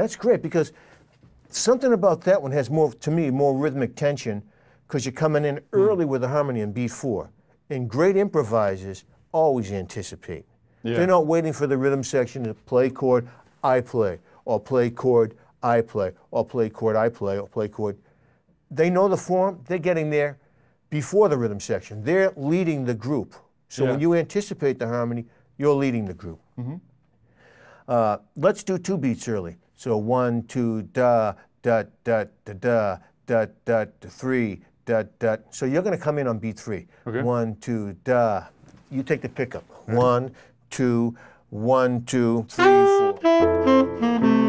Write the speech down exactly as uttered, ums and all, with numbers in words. That's great, because something about that one has more, to me, more rhythmic tension, because you're coming in early mm. with the harmony in beat four. And great improvisers always anticipate. Yeah. They're not waiting for the rhythm section to play chord, I play, or play chord, I play, or play chord, I play, or play chord. They know the form, they're getting there before the rhythm section. They're leading the group. So yeah. when you anticipate the harmony, you're leading the group. Mm-hmm. uh, let's do two beats early. So one, two, da, da, da, da, da, da, da, three, da, da. So you're gonna come in on beat three. Okay. One, two, da. You take the pickup. One, two, one, two, three, four.